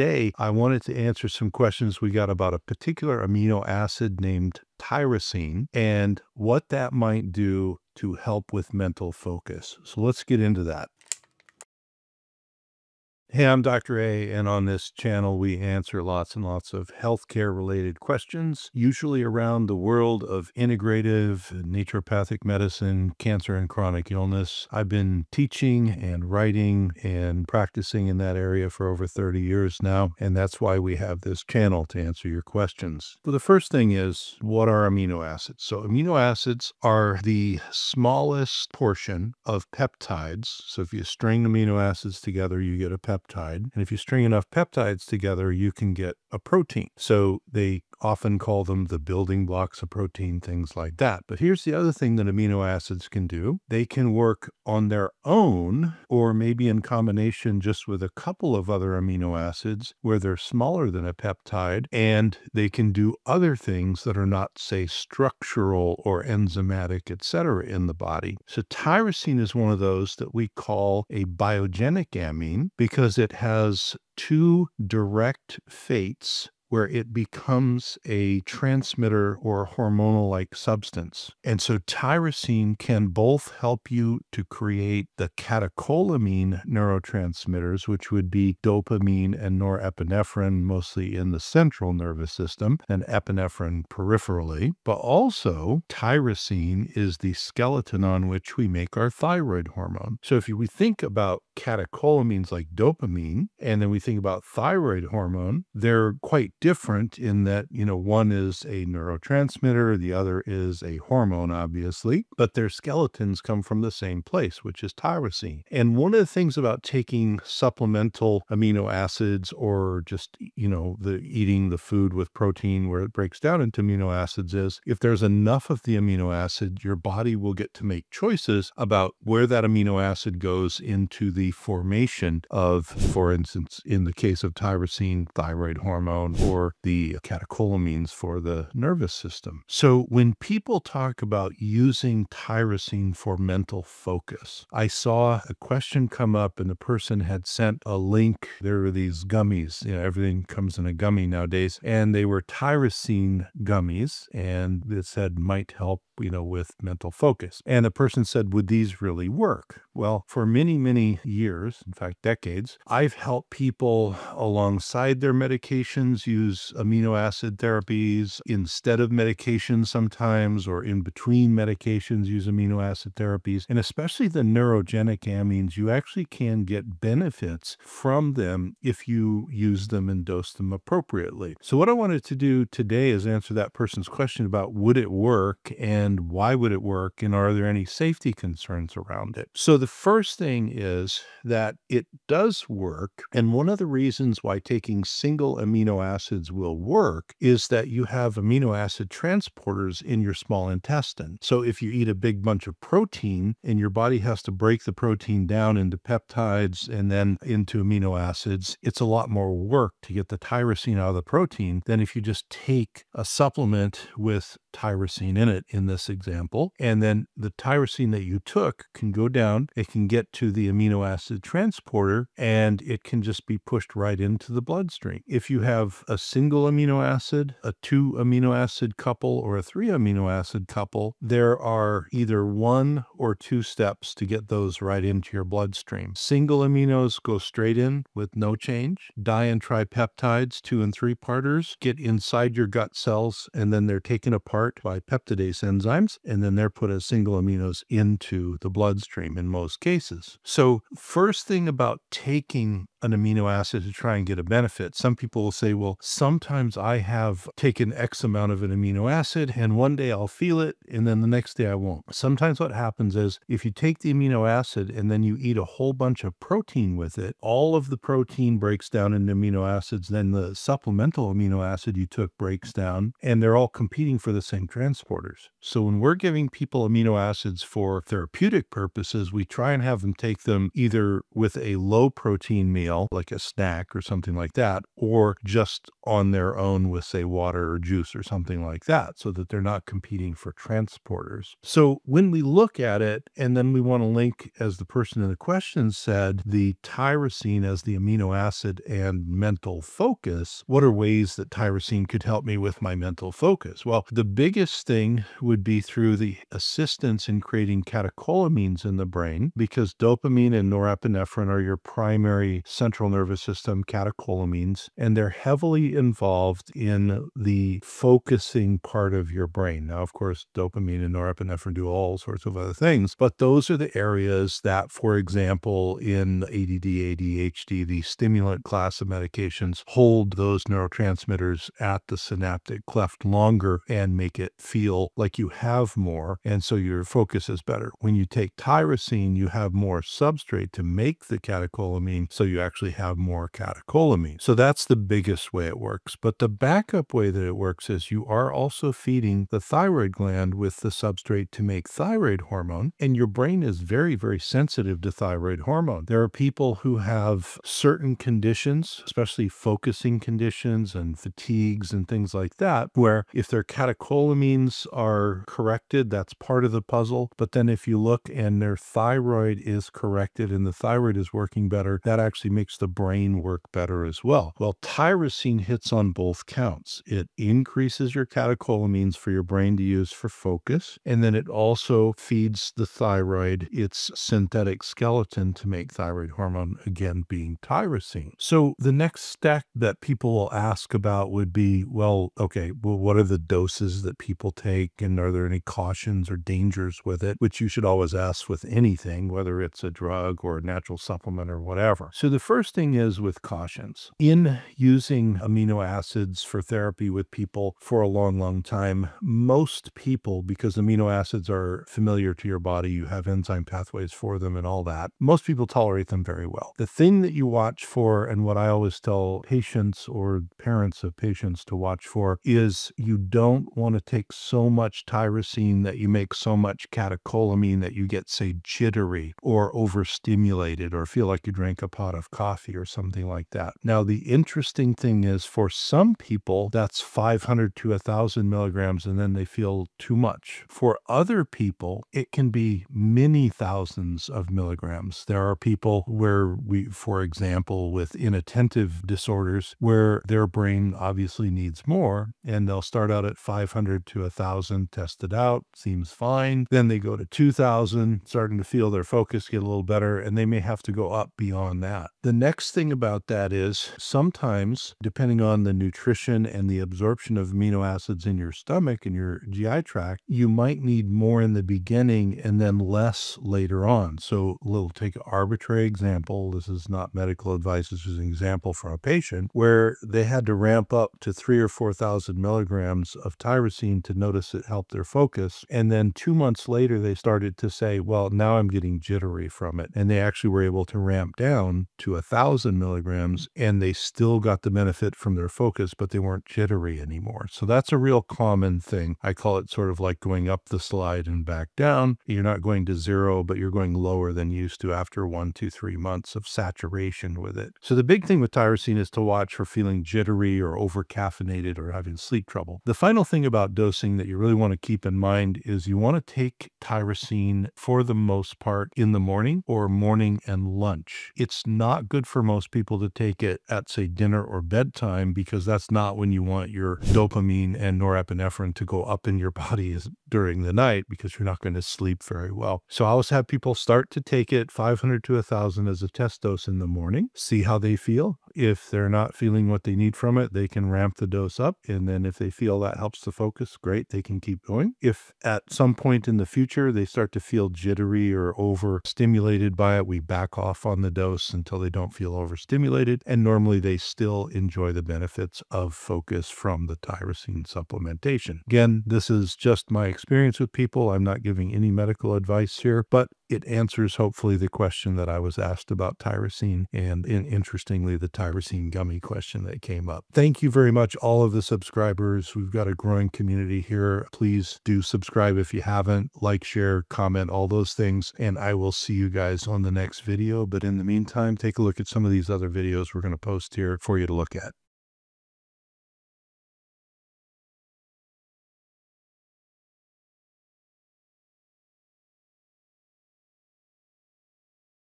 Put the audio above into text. Today, I wanted to answer some questions we got about a particular amino acid named tyrosine and what that might do to help with mental focus. So let's get into that. Hey, I'm Dr. A, and on this channel, we answer lots and lots of healthcare-related questions, usually around the world of integrative, naturopathic medicine, cancer, and chronic illness. I've been teaching and writing and practicing in that area for over 30 years now, and that's why we have this channel to answer your questions. But the first thing is, what are amino acids? So amino acids are the smallest portion of peptides. So if you string amino acids together, you get a peptide. And if you string enough peptides together, you can get a protein. So they often call them the building blocks of protein, things like that. But here's the other thing that amino acids can do. They can work on their own, or maybe in combination just with a couple of other amino acids where they're smaller than a peptide, and they can do other things that are not, say, structural or enzymatic, etc., in the body. So tyrosine is one of those that we call a biogenic amine because it has two direct fates where it becomes a transmitter or hormonal-like substance. And so tyrosine can both help you to create the catecholamine neurotransmitters, which would be dopamine and norepinephrine, mostly in the central nervous system, and epinephrine peripherally. But also, tyrosine is the skeleton on which we make our thyroid hormone. So if we think about catecholamines like dopamine, and then we think about thyroid hormone, they're quite different in that, you know, one is a neurotransmitter, the other is a hormone, obviously, but their skeletons come from the same place, which is tyrosine. And one of the things about taking supplemental amino acids or just, you know, eating the food with protein where it breaks down into amino acids is if there's enough of the amino acid, your body will get to make choices about where that amino acid goes into the formation of, for instance, in the case of tyrosine, thyroid hormone, or the catecholamines for the nervous system. So when people talk about using tyrosine for mental focus, I saw a question come up and the person had sent a link. There are these gummies, you know, everything comes in a gummy nowadays, and they were tyrosine gummies, and it said might help, you know, with mental focus. And the person said, would these really work? Well, for many, many years, in fact, decades, I've helped people alongside their medications use amino acid therapies instead of medications sometimes, or in between medications use amino acid therapies. And especially the neurogenic amines, you actually can get benefits from them if you use them and dose them appropriately. So what I wanted to do today is answer that person's question about would it work and why would it work, and are there any safety concerns around it? So the first thing is that it does work. And one of the reasons why taking single amino acids will work is that you have amino acid transporters in your small intestine. So if you eat a big bunch of protein and your body has to break the protein down into peptides and then into amino acids, it's a lot more work to get the tyrosine out of the protein than if you just take a supplement with tyrosine in it in this example. And then the tyrosine that you took can go down, it can get to the amino acid transporter, and it can just be pushed right into the bloodstream. If you have a single amino acid, a 2 amino acid couple, or a 3 amino acid couple, there are either 1 or 2 steps to get those right into your bloodstream. Single aminos go straight in with no change. Di and tripeptides, 2 and 3-parters, get inside your gut cells, and then they're taken apart by peptidase enzymes, and then they're put as single aminos into the bloodstream in most cases. So first thing about taking an amino acid to try and get a benefit. Some people will say, well, sometimes I have taken X amount of an amino acid and one day I'll feel it and then the next day I won't. Sometimes what happens is if you take the amino acid and then you eat a whole bunch of protein with it, all of the protein breaks down into amino acids, then the supplemental amino acid you took breaks down, and they're all competing for the same transporters. So when we're giving people amino acids for therapeutic purposes, we try and have them take them either with a low protein meal meal, like a snack or something like that, or just on their own with, say, water or juice or something like that, so that they're not competing for transporters. So when we look at it, and then we want to link, as the person in the question said, the tyrosine as the amino acid and mental focus, what are ways that tyrosine could help me with my mental focus? Well, the biggest thing would be through the assistance in creating catecholamines in the brain, because dopamine and norepinephrine are your primary central nervous system catecholamines, and they're heavily involved in the focusing part of your brain. Now, of course, dopamine and norepinephrine do all sorts of other things, but those are the areas that, for example, in ADD, ADHD, the stimulant class of medications hold those neurotransmitters at the synaptic cleft longer and make it feel like you have more, and so your focus is better. When you take tyrosine, you have more substrate to make the catecholamine, so you actually have more catecholamine. So that's the biggest way it works. But the backup way that it works is you are also feeding the thyroid gland with the substrate to make thyroid hormone, and your brain is very, very sensitive to thyroid hormone. There are people who have certain conditions, especially focusing conditions and fatigues and things like that, where if their catecholamines are corrected, that's part of the puzzle. But then if you look and their thyroid is corrected and the thyroid is working better, that actually makes the brain work better as well. Well, tyrosine hits on both counts. It increases your catecholamines for your brain to use for focus, and then it also feeds the thyroid its synthetic skeleton to make thyroid hormone, again being tyrosine. So the next step that people will ask about would be, well, okay, well, what are the doses that people take, and are there any cautions or dangers with it? Which you should always ask with anything, whether it's a drug or a natural supplement or whatever. So the first thing is with cautions. In using amino acids for therapy with people for a long, long time, most people, because amino acids are familiar to your body, you have enzyme pathways for them and all that, most people tolerate them very well. The thing that you watch for, and what I always tell patients or parents of patients to watch for, is you don't want to take so much tyrosine that you make so much catecholamine that you get, say, jittery or overstimulated or feel like you drank a pot of coffee or something like that. Now, the interesting thing is, for some people, that's 500 to 1,000 milligrams, and then they feel too much. For other people, it can be many thousands of milligrams. There are people where we, for example, with inattentive disorders, where their brain obviously needs more, and they'll start out at 500 to 1,000, test it out, seems fine. Then they go to 2,000, starting to feel their focus get a little better, and they may have to go up beyond that. The next thing about that is, sometimes, depending on the nutrition and the absorption of amino acids in your stomach and your GI tract, you might need more in the beginning and then less later on. So we'll take an arbitrary example. This is not medical advice. This is an example from a patient where they had to ramp up to 3,000 or 4,000 milligrams of tyrosine to notice it helped their focus. And then 2 months later, they started to say, well, now I'm getting jittery from it. And they actually were able to ramp down to 1,000 milligrams, and they still got the benefit from their focus, but they weren't jittery anymore. So that's a real common thing. I call it sort of like going up the slide and back down. You're not going to zero, but you're going lower than you used to after 1, 2, 3 months of saturation with it. So the big thing with tyrosine is to watch for feeling jittery or over caffeinated or having sleep trouble. The final thing about dosing that you really want to keep in mind is you want to take tyrosine for the most part in the morning or morning and lunch. It's not good for most people to take it at, say, dinner or bedtime, because that's not when you want your dopamine and norepinephrine to go up in your body, is during the night, because you're not going to sleep very well. So I always have people start to take it 500 to 1,000 as a test dose in the morning, see how they feel. If they're not feeling what they need from it, they can ramp the dose up. And then if they feel that helps the focus, great, they can keep going. If at some point in the future they start to feel jittery or overstimulated by it, we back off on the dose until they don't feel overstimulated. And normally they still enjoy the benefits of focus from the tyrosine supplementation. Again, this is just my experience with people. I'm not giving any medical advice here, but it answers hopefully the question that I was asked about tyrosine, and interestingly, the tyrosine gummy question that came up. Thank you very much, all of the subscribers. We've got a growing community here. Please do subscribe if you haven't. Like, share, comment, all those things. And I will see you guys on the next video. But in the meantime, take a look at some of these other videos we're going to post here for you to look at.